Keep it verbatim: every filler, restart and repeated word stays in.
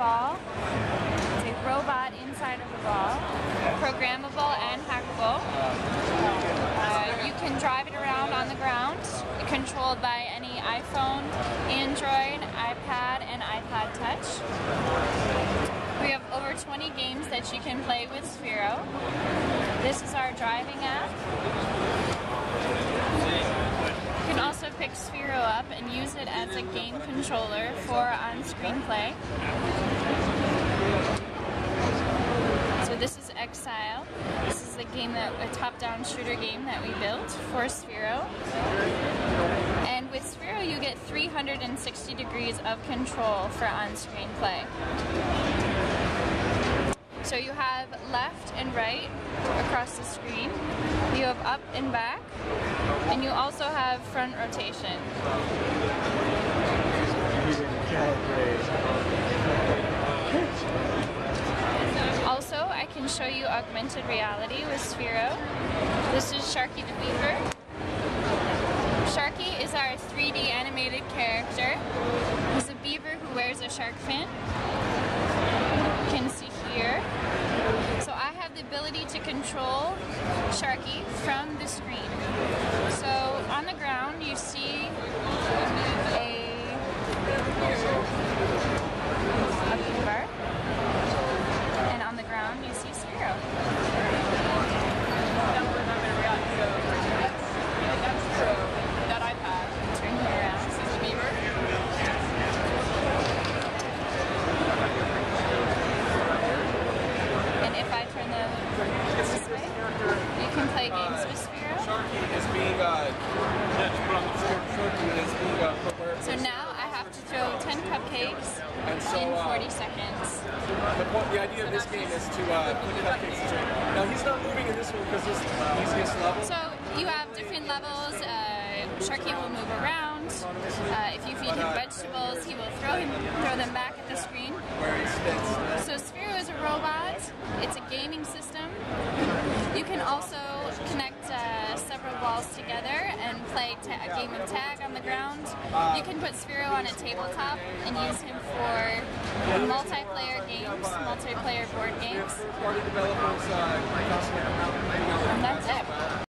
ball. It's a robot inside of a ball, programmable and hackable. Uh, you can drive it around on the ground, controlled by any iPhone, Android, iPad, and iPod Touch. We have over twenty games that you can play with Sphero. This is our driving app. You can also pick Sphero up and use it as a game controller for on-screen play. So this is Exile. This is the game that a top-down shooter game that we built for Sphero. And with Sphero, you get three hundred sixty degrees of control for on-screen play. So you have left and right across the screen, you have up and back, and you also have front rotation. Also, I can show you augmented reality with Sphero. This is Sharky the Beaver. Sharky is our three D animated character. He's a beaver who wears a shark fin. You can see here. So I have the ability to control Sharky from the screen. So on the ground you see a, a beaver, and on the ground you see Sphero. That iPad. Turn it around. This is the beaver. If I turn the this way, you can play games with Sphero. So now I have to throw ten cupcakes in forty seconds. The idea of this game is to put cupcakes in. Now he's not moving in this one because this is the easiest level. So you have different levels. Uh, Sharky will move around. Uh, if you feed him vegetables, he will throw him throw them back at the screen. So Sphero is a robot. It's a gaming system. You can also connect uh, several balls together and play a game of tag on the ground. You can put Sphero on a tabletop and use him for multiplayer games, multiplayer board games. And that's it.